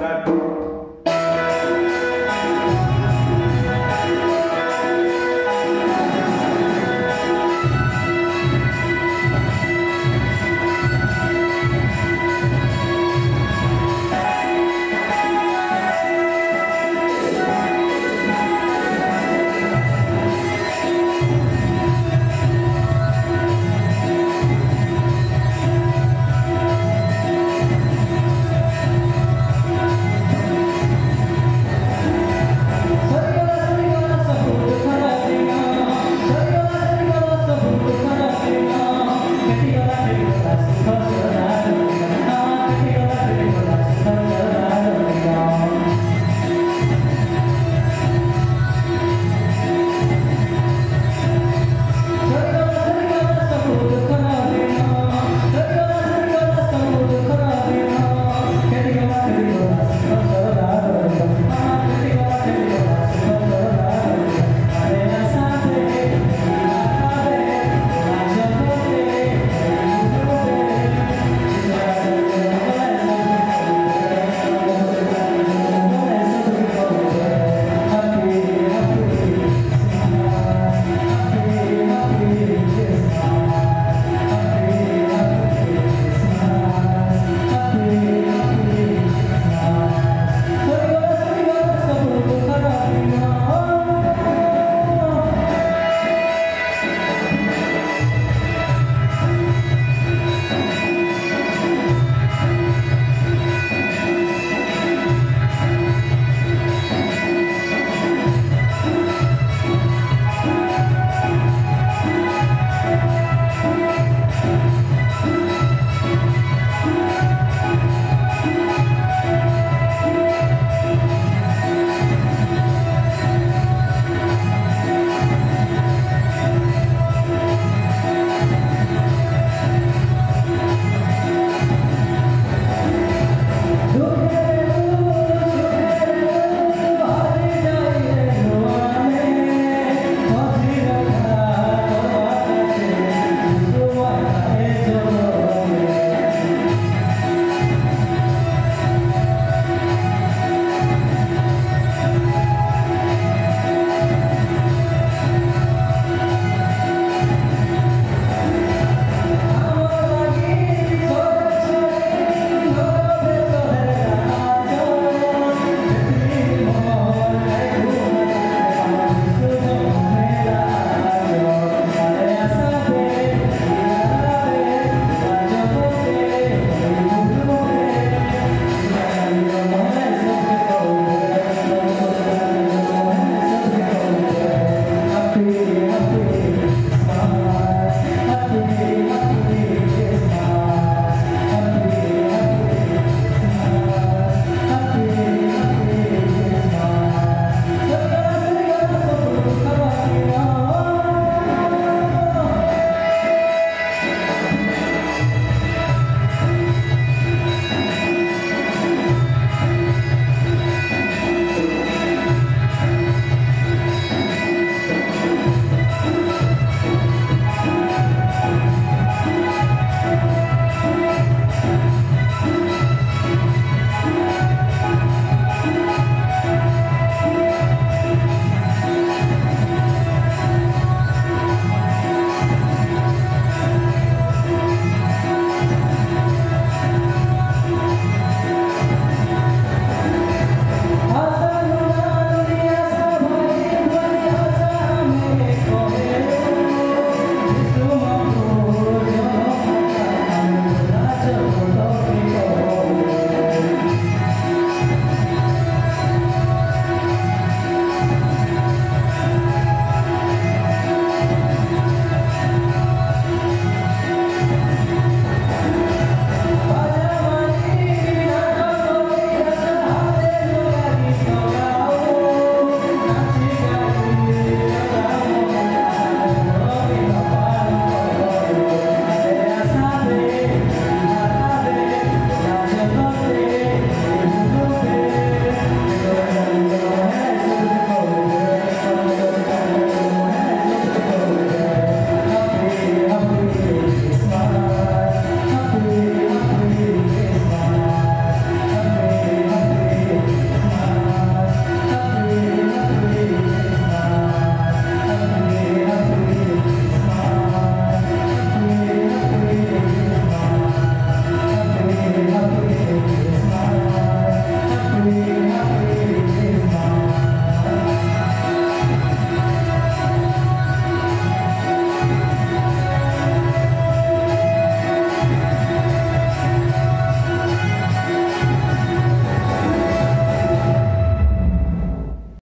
that